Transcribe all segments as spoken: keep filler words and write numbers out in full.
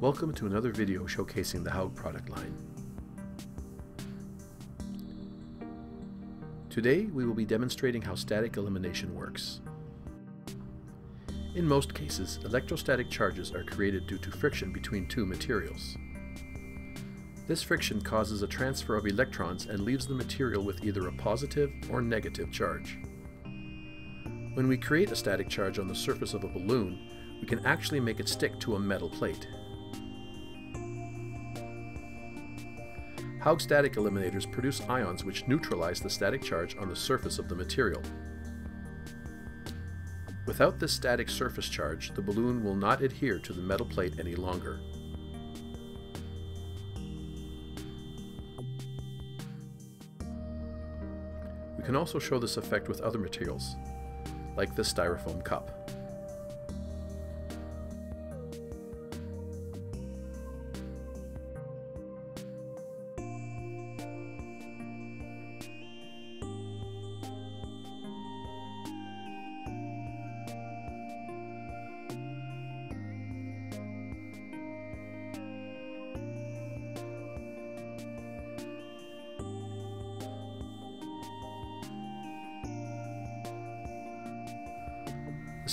Welcome to another video showcasing the HAUG product line. Today we will be demonstrating how static elimination works. In most cases, electrostatic charges are created due to friction between two materials. This friction causes a transfer of electrons and leaves the material with either a positive or negative charge. When we create a static charge on the surface of a balloon, we can actually make it stick to a metal plate. HAUG static eliminators produce ions which neutralize the static charge on the surface of the material. Without this static surface charge, the balloon will not adhere to the metal plate any longer. We can also show this effect with other materials, like this styrofoam cup.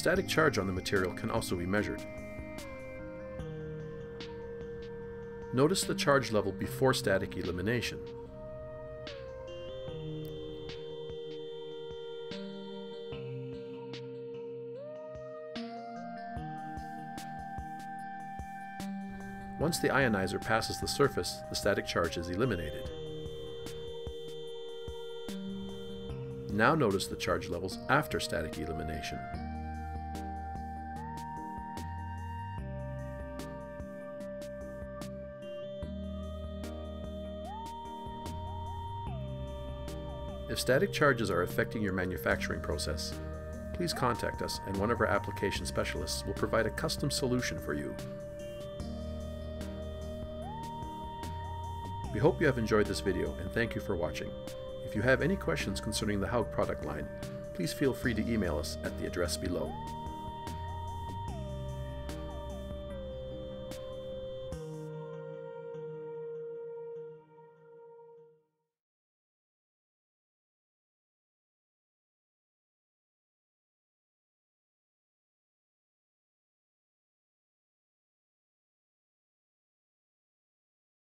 The static charge on the material can also be measured. Notice the charge level before static elimination. Once the ionizer passes the surface, the static charge is eliminated. Now notice the charge levels after static elimination. If static charges are affecting your manufacturing process, please contact us and one of our application specialists will provide a custom solution for you. We hope you have enjoyed this video and thank you for watching. If you have any questions concerning the HAUG product line, please feel free to email us at the address below.